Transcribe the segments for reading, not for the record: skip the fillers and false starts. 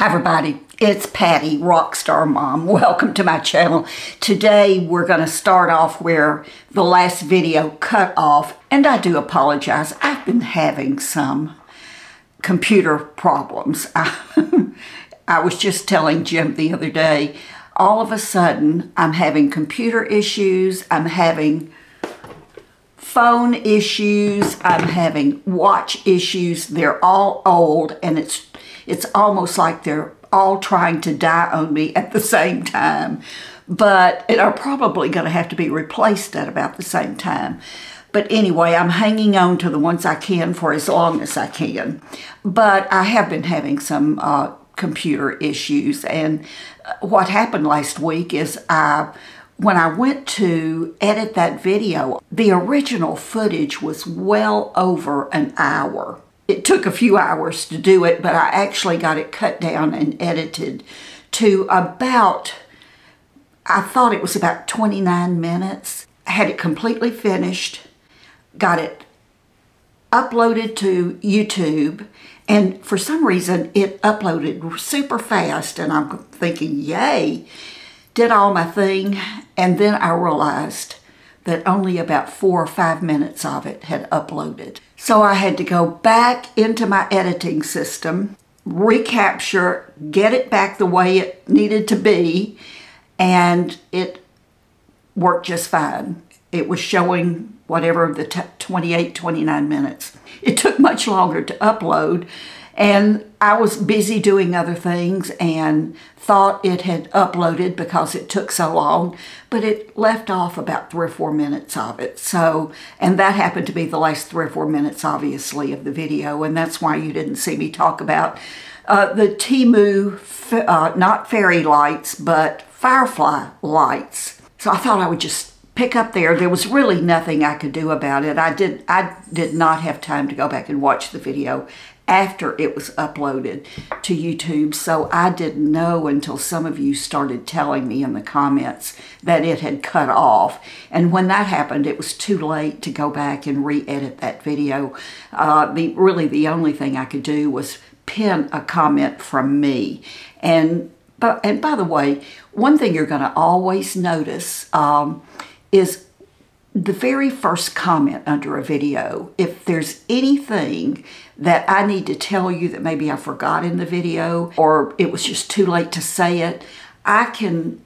Hi everybody, it's Patty, Rockstar Mom. Welcome to my channel. Today we're going to start off where the last video cut off, and I do apologize. I've been having some computer problems. I was just telling Jim the other day, all of a sudden I'm having computer issues, I'm having phone issues, I'm having watch issues. They're all old, and it's almost like they're all trying to die on me at the same time, but are probably going to have to be replaced at about the same time. But anyway, I'm hanging on to the ones I can for as long as I can. But I have been having some computer issues, and what happened last week is when I went to edit that video, the original footage was well over an hour. It took a few hours to do it, but I actually got it cut down and edited to about, I thought it was about 29 minutes. I had it completely finished, got it uploaded to YouTube, and for some reason it uploaded super fast, and I'm thinking, yay, did all my thing, and then I realized that only about 4 or 5 minutes of it had uploaded. So I had to go back into my editing system, recapture, get it back the way it needed to be, and it worked just fine. It was showing whatever the 28, 29 minutes. It took much longer to upload, and I was busy doing other things and thought it had uploaded because it took so long, but it left off about 3 or 4 minutes of it. So, and that happened to be the last 3 or 4 minutes, obviously, of the video, and that's why you didn't see me talk about the Temu, not fairy lights, but firefly lights. So I thought I would just pick up there. There was really nothing I could do about it. I did not have time to go back and watch the video after it was uploaded to YouTube, so I didn't know until some of you started telling me in the comments that it had cut off. And when that happened, it was too late to go back and re-edit that video. Really the only thing I could do was pin a comment from me. And by the way, one thing you're going to always notice is the very first comment under a video. If there's anything that I need to tell you that maybe I forgot in the video, or it was just too late to say it, I can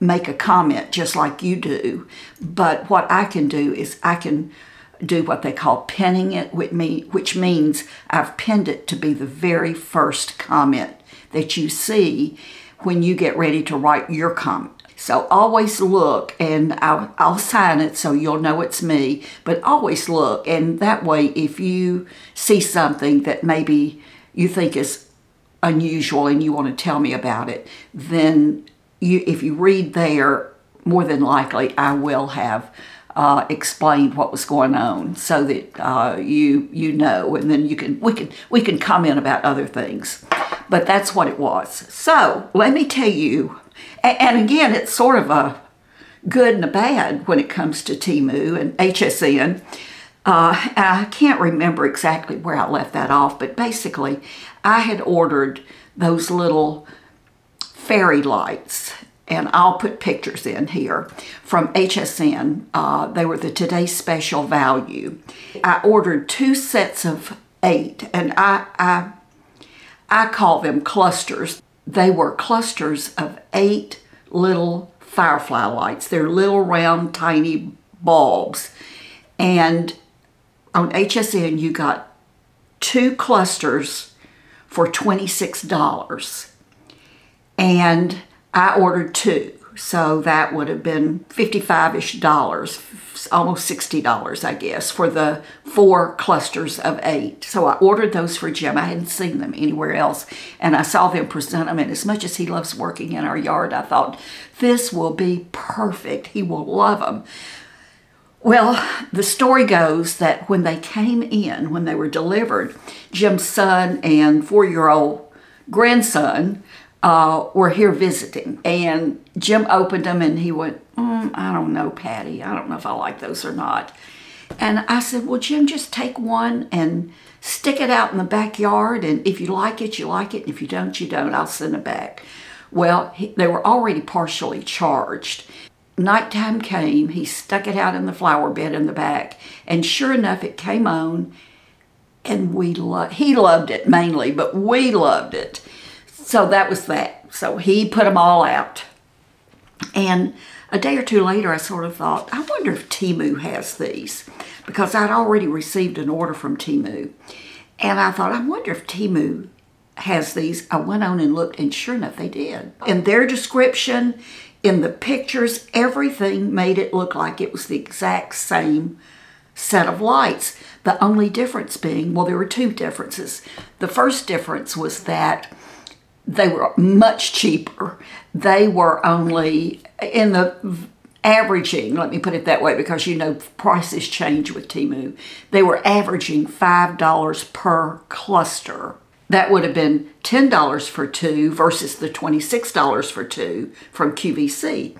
make a comment just like you do, but what I can do is I can do what they call pinning it with me, which means I've pinned it to be the very first comment that you see when you get ready to write your comment. So always look, and I'll sign it so you'll know it's me, but always look, and that way if you see something that maybe you think is unusual and you want to tell me about it, then if you read there, more than likely I will have explained what was going on, so that you know, and then we can comment about other things. But that's what it was. So let me tell you, and again, it's sort of a good and a bad when it comes to Temu and HSN. I can't remember exactly where I left that off, but basically I had ordered those little fairy lights, and I'll put pictures in here, from HSN. They were the Today Special Value. I ordered 2 sets of 8, and I call them clusters. They were clusters of 8 little firefly lights. They're little round tiny bulbs. And on HSN you got 2 clusters for $26. And I ordered 2, so that would have been $55-ish, almost $60, I guess, for the 4 clusters of 8. So I ordered those for Jim. I hadn't seen them anywhere else, and I saw them present them, and as much as he loves working in our yard, I thought, this will be perfect. He will love them. Well, the story goes that when they came in, when they were delivered, Jim's son and 4-year-old grandson were here visiting, and Jim opened them and he went, I don't know, Patty, I don't know if I like those or not. And I said, well, Jim, just take one and Stick it out in the backyard, and if you like it, you like it, and if you don't, you don't. I'll send it back. Well, they were already partially charged. Nighttime came, he stuck it out in the flower bed in the back, and sure enough, it came on, and he loved it mainly, but we loved it. So that was that. So he put them all out. And a day or two later, I sort of thought, I wonder if Temu has these, because I'd already received an order from Temu. And I thought, I wonder if Temu has these. I went on and looked, and sure enough, they did. In their description, in the pictures, everything made it look like it was the exact same set of lights. The only difference being, well, there were two differences. The first difference was that they were much cheaper. They were only, in the averaging, let me put it that way, because you know prices change with Temu, they were averaging $5 per cluster. That would have been $10 for two versus the $26 for two from QVC.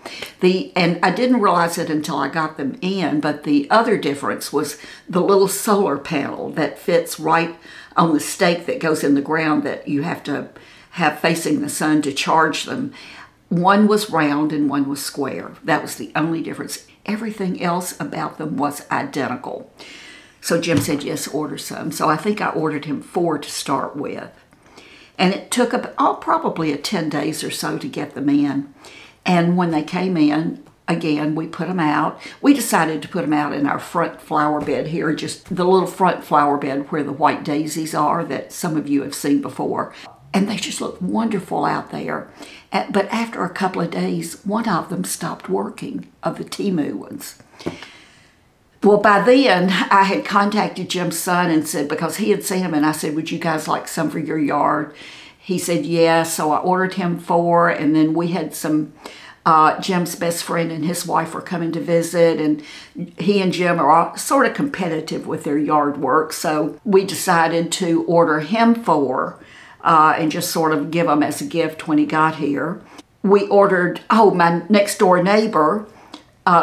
And I didn't realize it until I got them in, but the other difference was the little solar panel that fits right on the stake that goes in the ground that you have to have facing the sun to charge them. One was round and one was square. That was the only difference. Everything else about them was identical. So Jim said, yes, order some. So I think I ordered him 4 to start with. And it took probably 10 days or so to get them in. And when they came in, again, we put them out. We decided to put them out in our front flower bed here, just the little front flower bed where the white daisies are that some of you have seen before. And they just looked wonderful out there. But after a couple of days, one of them stopped working, of the Temu ones. Well, by then, I had contacted Jim's son and said, because he had seen them, and I said, would you guys like some for your yard? He said, yeah, so I ordered him 4, and then we had some, Jim's best friend and his wife were coming to visit, and he and Jim are all sort of competitive with their yard work, so we decided to order him 4 and just sort of give them as a gift when he got here. We ordered, my next door neighbor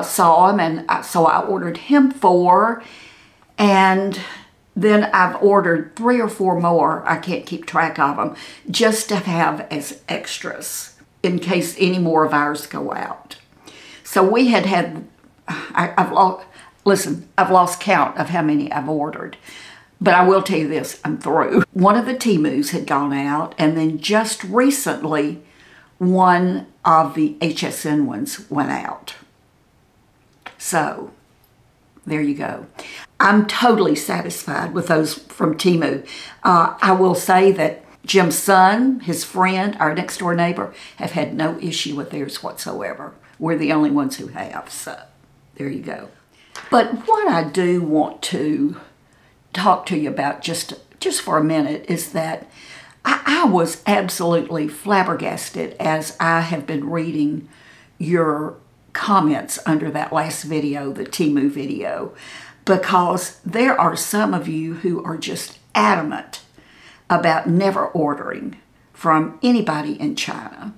saw him, and so I ordered him 4, and then I've ordered 3 or 4 more. I can't keep track of them, just to have as extras in case any more of ours go out. So we had I've lost count of how many I've ordered, but I will tell you this, I'm through. One of the Temus had gone out, and then just recently, one of the HSN ones went out. So, there you go. I'm totally satisfied with those from Temu. I will say that Jim's son, his friend, our next door neighbor, have had no issue with theirs whatsoever. We're the only ones who have, so there you go. But what I do want to talk to you about just for a minute is that I was absolutely flabbergasted as I have been reading your comments under that last video, the Temu video, because there are some of you who are just adamant about never ordering from anybody in China.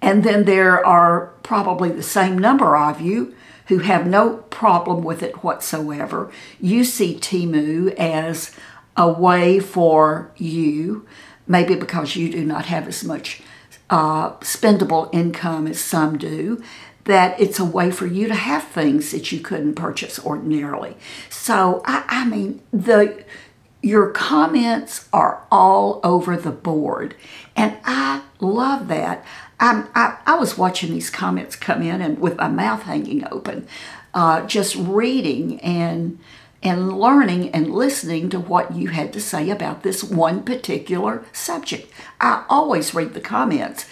And then there are probably the same number of you who have no problem with it whatsoever. You see Temu as a way for you, maybe because you do not have as much spendable income as some do, that it's a way for you to have things that you couldn't purchase ordinarily. So, I mean, your comments are all over the board, and I love that. I was watching these comments come in, and with my mouth hanging open, just reading and learning and listening to what you had to say about this one particular subject. I always read the comments.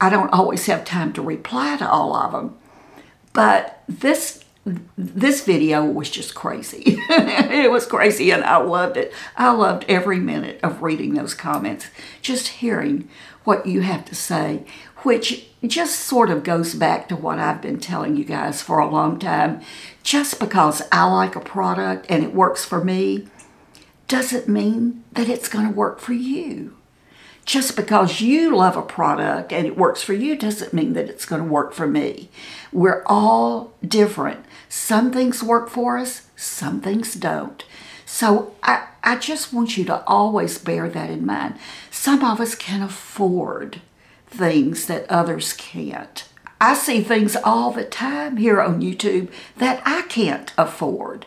I don't always have time to reply to all of them, but this video was just crazy. It was crazy, and I loved it. I loved every minute of reading those comments, just hearing what you have to say, which just sort of goes back to what I've been telling you guys for a long time. Just because I like a product and it works for me doesn't mean that it's going to work for you. Just because you love a product and it works for you doesn't mean that it's going to work for me. We're all different. Some things work for us, some things don't. So I just want you to always bear that in mind. Some of us can afford things that others can't. I see things all the time here on YouTube that I can't afford,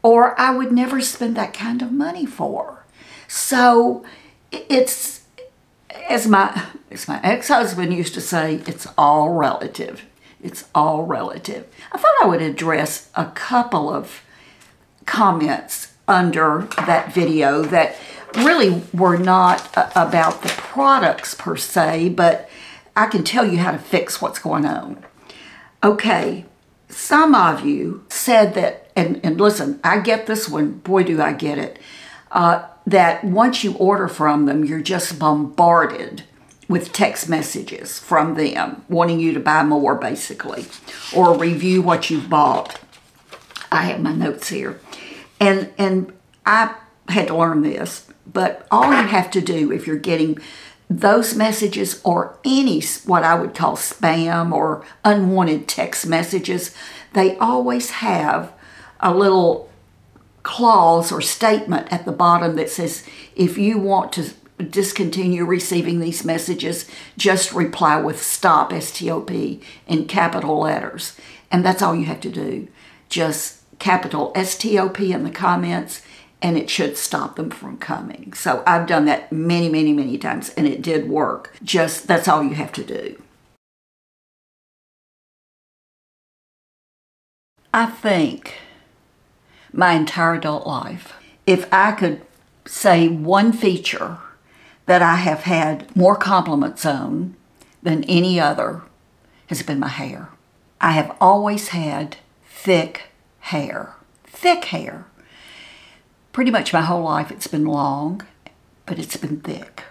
or I would never spend that kind of money for. So it's, as my ex-husband used to say, it's all relative. It's all relative. I thought I would address a couple of comments under that video that really were not about the products per se, but I can tell you how to fix what's going on. Okay, some of you said that, and listen, I get this one, boy do I get it, that once you order from them, you're just bombarded with text messages from them, wanting you to buy more, basically, or review what you've bought. I have my notes here. And I had to learn this, but all you have to do if you're getting those messages or any what I would call spam or unwanted text messages, they always have a little clause or statement at the bottom that says, if you want to discontinue receiving these messages, just reply with stop, S-T-O-P, in capital letters. And that's all you have to do. Just capital S-T-O-P in the comments, and it should stop them from coming. So I've done that many, many, many times, and it did work. Just, that's all you have to do. I think my entire adult life, if I could say one feature that I have had more compliments on than any other, has been my hair. I have always had thick hair. Thick hair. Pretty much my whole life it's been long, but it's been thick.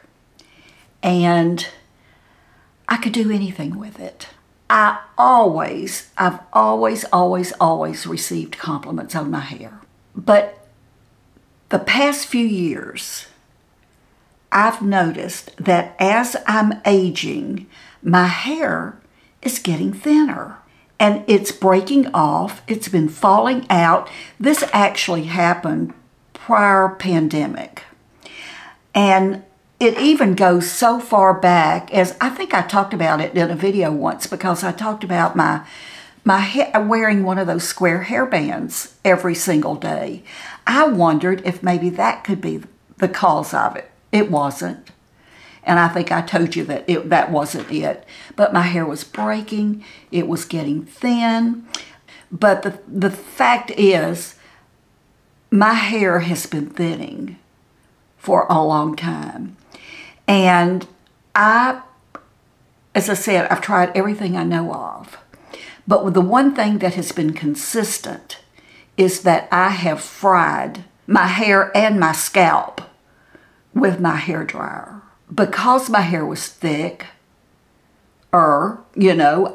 And I could do anything with it. I've always received compliments on my hair. But the past few years, I've noticed that as I'm aging, my hair is getting thinner. And it's breaking off. It's been falling out. This actually happened prior pandemic. And it even goes so far back as, I think I talked about it in a video once, because I talked about my wearing one of those square hairbands every single day. I wondered if maybe that could be the cause of it. It wasn't. And I think I told you that that wasn't it. But my hair was breaking. It was getting thin. But the fact is, my hair has been thinning for a long time. And as I said, I've tried everything I know of. But the one thing that has been consistent is that I have fried my hair and my scalp with my hair dryer. Because my hair was thick, you know,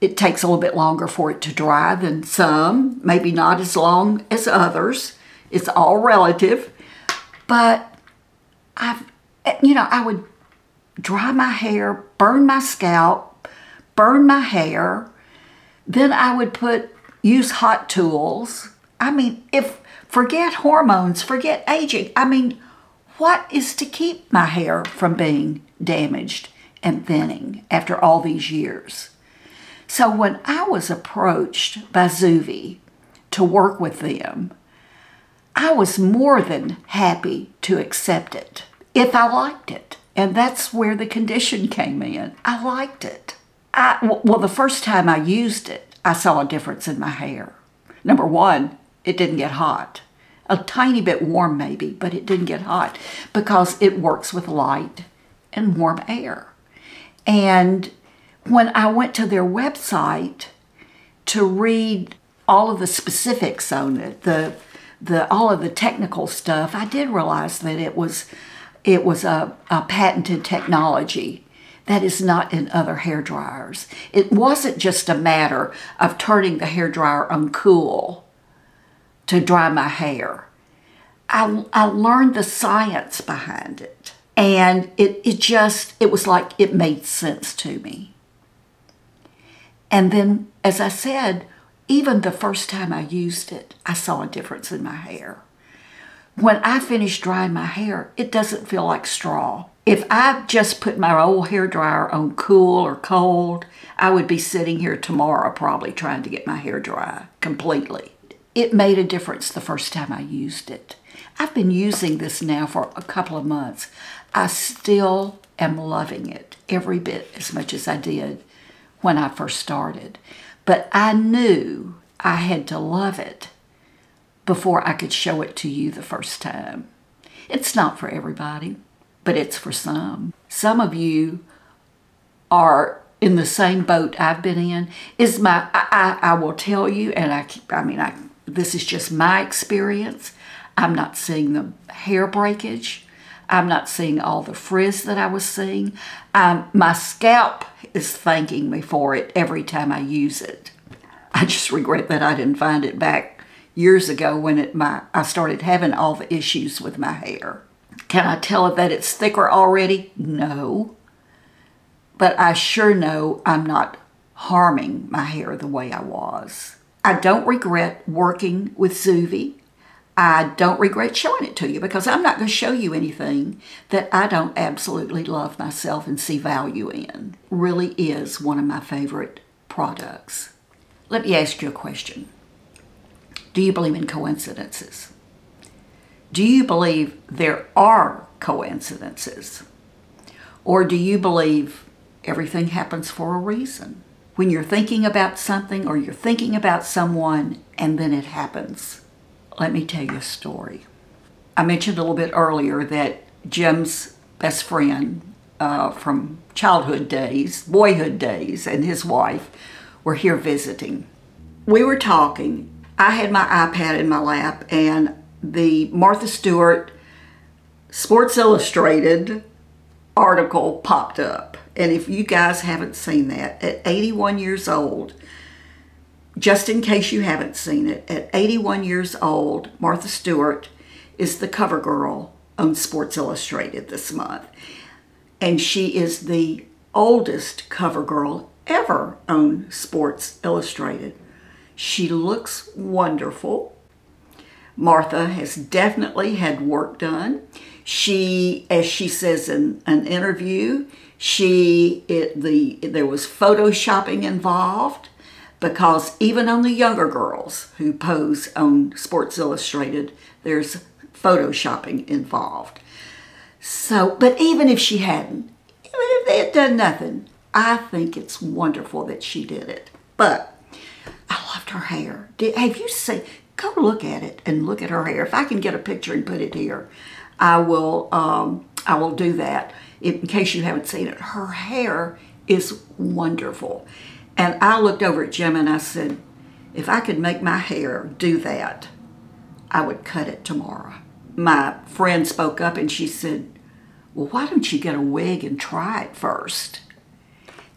it takes a little bit longer for it to dry than some, maybe not as long as others. It's all relative. But I would dry my hair, burn my scalp, burn my hair. Then I would use hot tools. I mean, forget hormones, forget aging. I mean, what is to keep my hair from being damaged and thinning after all these years? So when I was approached by Zuvi to work with them, I was more than happy to accept it if I liked it. And that's where the condition came in. I liked it. Well, the first time I used it, I saw a difference in my hair. Number one, it didn't get hot. A tiny bit warm maybe, but it didn't get hot because it works with light and warm air. And when I went to their website to read all of the specifics on it, all of the technical stuff, I did realize that it was a patented technology that is not in other hair dryers. It wasn't just a matter of turning the hair dryer on cool to dry my hair. I learned the science behind it, and it was like it made sense to me. And then, as I said, Even the first time I used it, I saw a difference in my hair. When I finish drying my hair, it doesn't feel like straw. If I just put my old hair dryer on cool or cold, I would be sitting here tomorrow probably trying to get my hair dry completely. It made a difference the first time I used it. I've been using this now for a couple of months. I still am loving it every bit as much as I did when I first started. But I knew I had to love it before I could show it to you the first time. It's not for everybody, but it's for some. Some of you are in the same boat I've been in. I will tell you, and this is just my experience. I'm not seeing the hair breakage. I'm not seeing all the frizz that I was seeing. My scalp is thanking me for it every time I use it. I just regret that I didn't find it back years ago when I started having all the issues with my hair. Can I tell it that it's thicker already? No. But I sure know I'm not harming my hair the way I was. I don't regret working with Zuvi. I don't regret showing it to you because I'm not going to show you anything that I don't absolutely love myself and see value in. Really is one of my favorite products. Let me ask you a question. Do you believe in coincidences? Do you believe there are coincidences? Or do you believe everything happens for a reason? When you're thinking about something or you're thinking about someone and then it happens. Let me tell you a story. I mentioned a little bit earlier that Jim's best friend from boyhood days, and his wife were here visiting. We were talking. I had my iPad in my lap, and the Martha Stewart Sports Illustrated article popped up. And if you guys haven't seen that, at 81 years old, just in case you haven't seen it, at 81 years old, Martha Stewart is the cover girl on Sports Illustrated this month. And she is the oldest cover girl ever on Sports Illustrated. She looks wonderful. Martha has definitely had work done. She, as she says in an interview, there was photoshopping involved. Because even on the younger girls who pose on Sports Illustrated, there's photoshopping involved. So, but even if she hadn't, even if they had done nothing, I think it's wonderful that she did it. But I loved her hair. Have you seen? Go look at it and look at her hair. If I can get a picture and put it here, I will do that. In case you haven't seen it, her hair is wonderful. And I looked over at Jim and I said, if I could make my hair do that, I would cut it tomorrow. My friend spoke up and she said, well, why don't you get a wig and try it first?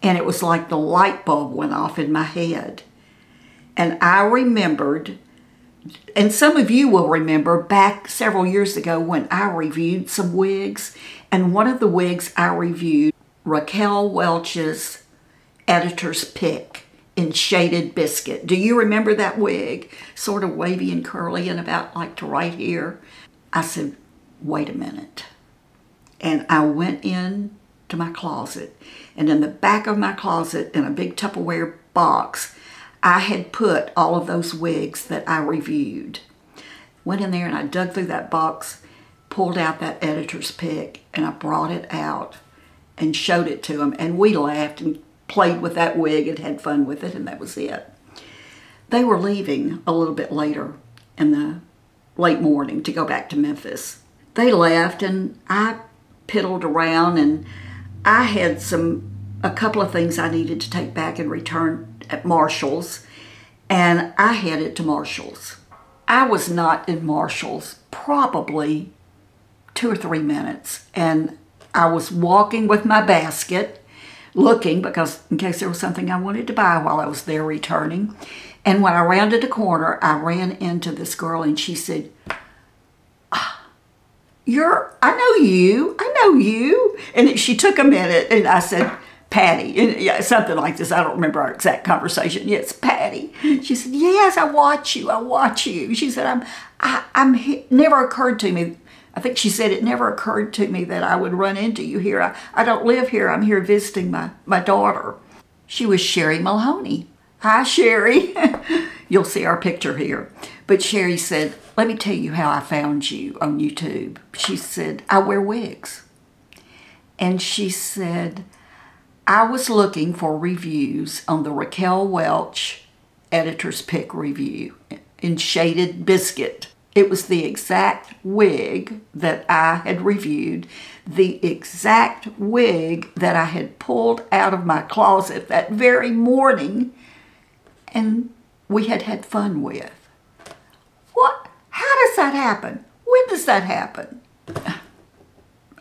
And it was like the light bulb went off in my head. And I remembered, and some of you will remember back several years ago when I reviewed some wigs. And one of the wigs I reviewed, Raquel Welch's Editor's Pick in Shaded Biscuit. Do you remember that wig? Sort of wavy and curly and about like to right here. I said, wait a minute. And I went in to my closet, and in the back of my closet in a big Tupperware box, I had put all of those wigs that I reviewed. Went in there and I dug through that box, pulled out that Editor's Pick, and I brought it out and showed it to him, and we laughed and played with that wig and had fun with it, and that was it. They were leaving a little bit later in the late morning to go back to Memphis. They left and I piddled around, and I had a couple of things I needed to take back and return at Marshall's, and I headed to Marshall's. I was not in Marshall's probably 2 or 3 minutes, and I was walking with my basket looking, because in case there was something I wanted to buy while I was there returning. And when I rounded the corner, I ran into this girl and she said, I know you, I know you. And she took a minute and I said, Patty, something like this. I don't remember our exact conversation. Yes, Patty. She said, yes, I watch you. I watch you. She said, it never occurred to me. I think she said it never occurred to me that I would run into you here. I don't live here. I'm here visiting my daughter. She was Sherry Maloney. Hi, Sherry. You'll see our picture here. But Sherry said, let me tell you how I found you on YouTube. She said, I wear wigs. And she said, I was looking for reviews on the Raquel Welch Editor's Pick review in Shaded Biscuit. It was the exact wig that I had reviewed, the exact wig that I had pulled out of my closet that very morning, and we had fun with. What? How does that happen? When does that happen?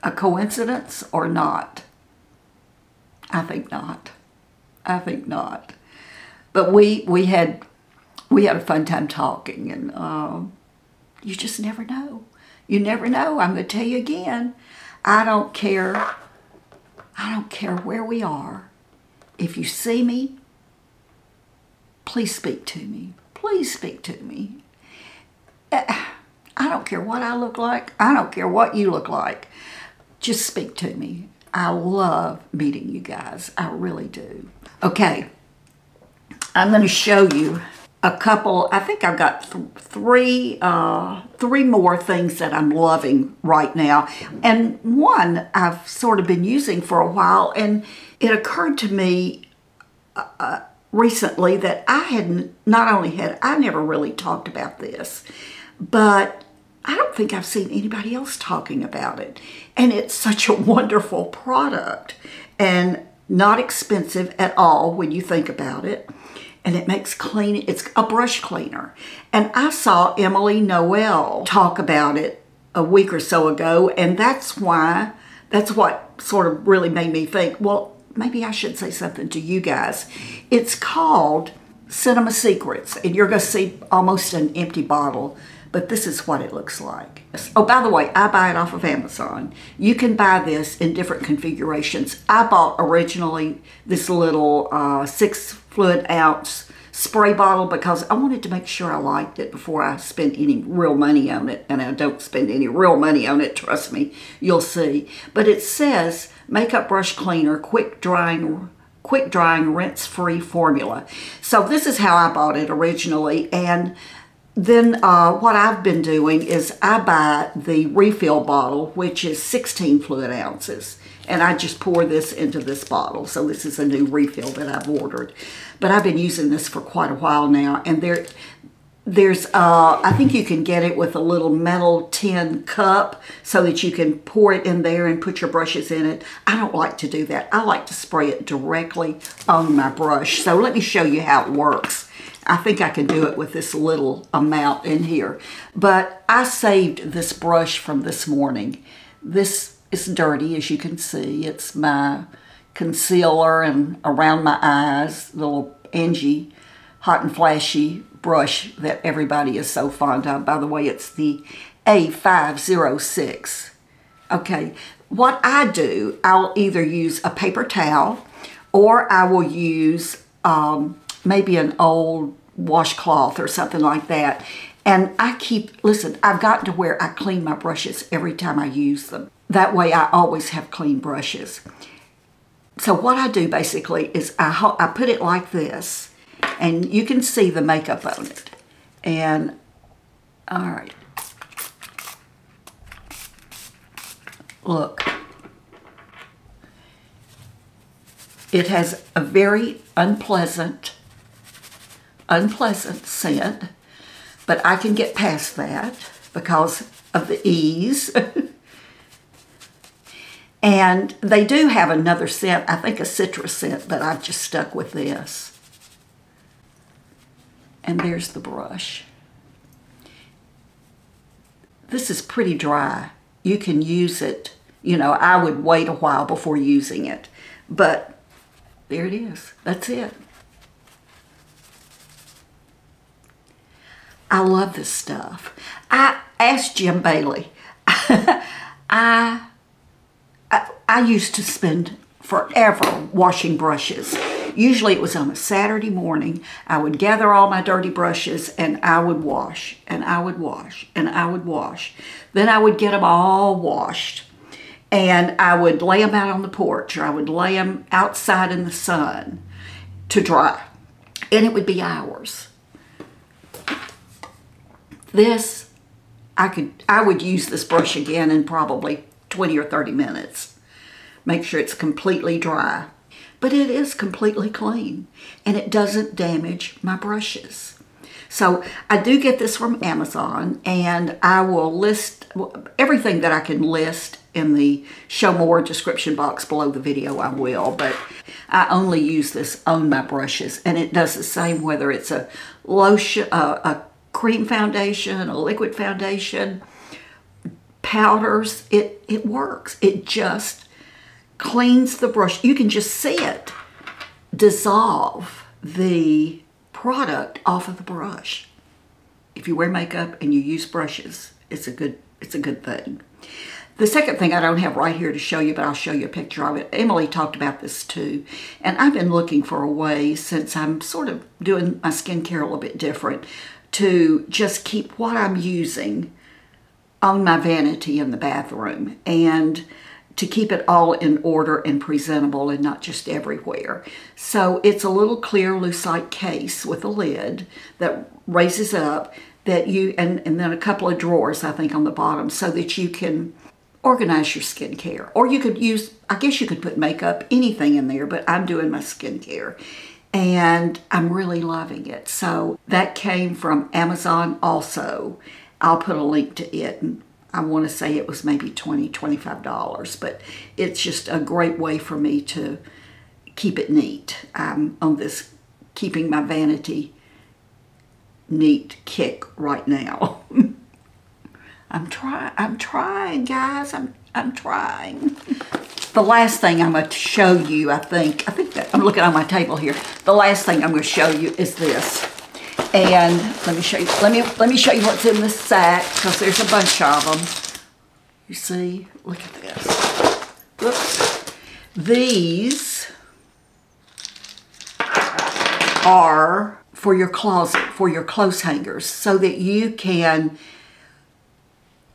A coincidence or not? I think not. I think not. But we had a fun time talking, and you just never know. You never know. I'm going to tell you again. I don't care. I don't care where we are. If you see me, please speak to me. Please speak to me. I don't care what I look like. I don't care what you look like. Just speak to me. I love meeting you guys. I really do. Okay, I'm going to show you a couple. I think I've got three more things that I'm loving right now. And one I've sort of been using for a while, and it occurred to me recently that I never really talked about this, but I don't think I've seen anybody else talking about it. And it's such a wonderful product and not expensive at all when you think about it. And it makes cleaning, it's a brush cleaner. And I saw Emily Noel talk about it a week or so ago, and that's what sort of really made me think, well, maybe I should say something to you guys. It's called Cinema Secrets, and you're gonna see almost an empty bottle, but this is what it looks like. Oh, by the way, I buy it off of Amazon. You can buy this in different configurations. I bought originally this little 6-ounce spray bottle because I wanted to make sure I liked it before I spent any real money on it, and I don't spend any real money on it, trust me, you'll see. But it says, makeup brush cleaner, quick drying, rinse-free formula. So this is how I bought it originally, and then what I've been doing is I buy the refill bottle, which is 16 fluid ounces, and I just pour this into this bottle. So this is a new refill that I've ordered. But I've been using this for quite a while now, and there's I think you can get it with a little metal tin cup so that you can pour it in there and put your brushes in it. I don't like to do that. I like to spray it directly on my brush. So let me show you how it works. I think I can do it with this little amount in here. But I saved this brush from this morning. This is dirty, as you can see. It's my concealer and around my eyes, the little Angie Hot and Flashy brush that everybody is so fond of. By the way, it's the A506. Okay, what I do, I'll either use a paper towel or I will use maybe an old washcloth or something like that. And I keep, listen, I've gotten to where I clean my brushes every time I use them. That way I always have clean brushes. So what I do basically is I put it like this, and you can see the makeup on it. And, all right. Look. It has a very unpleasant scent, but I can get past that because of the ease. And they do have another scent, I think a citrus scent, but I've just stuck with this. And there's the brush. This is pretty dry. You can use it. You know, I would wait a while before using it, but there it is. That's it. I love this stuff. I asked Jim Bailey. I used to spend forever washing brushes. Usually it was on a Saturday morning. I would gather all my dirty brushes and I would wash, and I would wash, and I would wash. Then I would get them all washed and I would lay them out on the porch, or I would lay them outside in the sun to dry. And it would be hours. This, I would use this brush again in probably 20 or 30 minutes. Make sure it's completely dry. But it is completely clean and it doesn't damage my brushes. So I do get this from Amazon, and I will list everything that I can list in the show more description box below the video. I will, but I only use this on my brushes, and it does the same whether it's a lotion, a cream foundation, a liquid foundation, powders. It works. It just cleans the brush. You can just see it dissolve the product off of the brush. If you wear makeup and you use brushes, it's a good thing. The second thing I don't have right here to show you, but I'll show you a picture of it. Emily talked about this too, and I've been looking for a way, since I'm sort of doing my skincare a little bit different, to just keep what I'm using on my vanity in the bathroom, and to keep it all in order and presentable and not just everywhere. So it's a little clear lucite case with a lid that raises up, that you, and then a couple of drawers, I think, on the bottom, so that you can organize your skincare. Or you could use, I guess you could put makeup, anything in there, but I'm doing my skincare and I'm really loving it. So that came from Amazon also. I'll put a link to it. I want to say it was maybe $20, $25, but it's just a great way for me to keep it neat. I'm on this keeping my vanity neat kick right now. I'm trying, guys. I'm trying. The last thing I'm going to show you, I think that I'm looking on my table here. The last thing I'm going to show you is this. And let me show you. Let me show you what's in this sack, because there's a bunch of them. You see? Look at this. Whoops. These are for your closet, for your clothes hangers, so that you can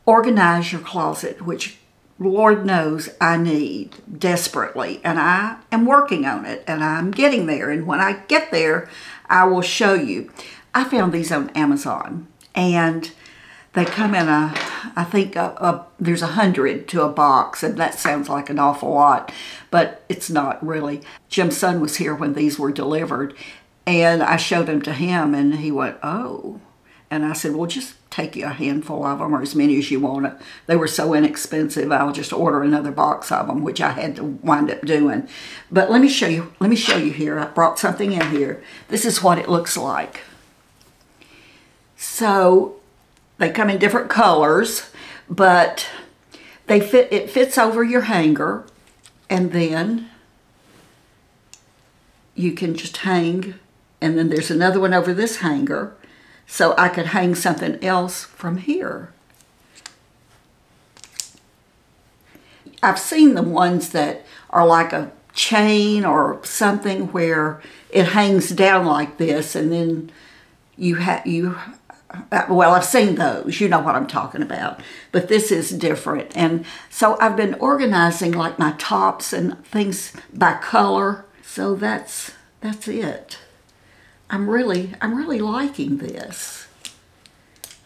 organize your closet, which Lord knows I need desperately, and I am working on it, and I'm getting there. And when I get there, I will show you. I found these on Amazon, and they come in a, I think there's 100 to a box, and that sounds like an awful lot, but it's not really. Jim's son was here when these were delivered, and I showed them to him, and he went, oh. And I said, well, just take you a handful of them, or as many as you want. They were so inexpensive, I'll just order another box of them, which I had to wind up doing. But let me show you here. I brought something in here. This is what it looks like. So they come in different colors, but they fit. It fits over your hanger, and then you can just hang. And then there's another one over this hanger. So I could hang something else from here. I've seen the ones that are like a chain or something, where it hangs down like this, and then well, I've seen those. You know what I'm talking about. But this is different. And so I've been organizing like my tops and things by color. So that's it. I'm really liking this.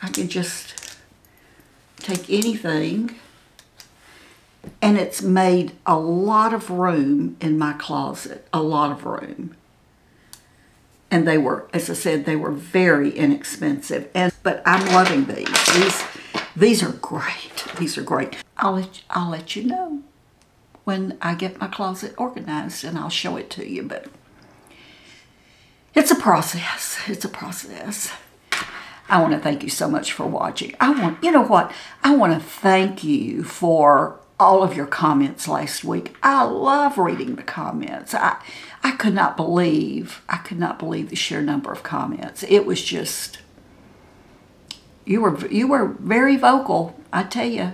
I can just take anything, and it's made a lot of room in my closet, a lot of room. And they were, as I said, they were very inexpensive, but I'm loving these. These are great. These are great. I'll let you know when I get my closet organized, and I'll show it to you, but it's a process. It's a process. I want to thank you so much for watching. You know what? I want to thank you for all of your comments last week. I love reading the comments. I could not believe the sheer number of comments. It was just, you were very vocal. I tell you,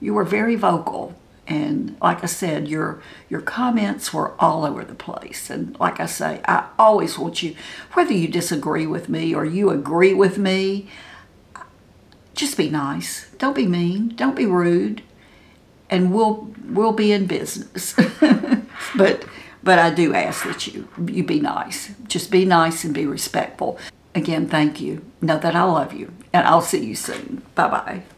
you were very vocal. And like I said, your comments were all over the place. And like I say, I always want you, whether you disagree with me or you agree with me, just be nice. Don't be mean. Don't be rude. And we'll be in business. But I do ask that you be nice. Just be nice and be respectful. Again, thank you. Know that I love you. And I'll see you soon. Bye-bye.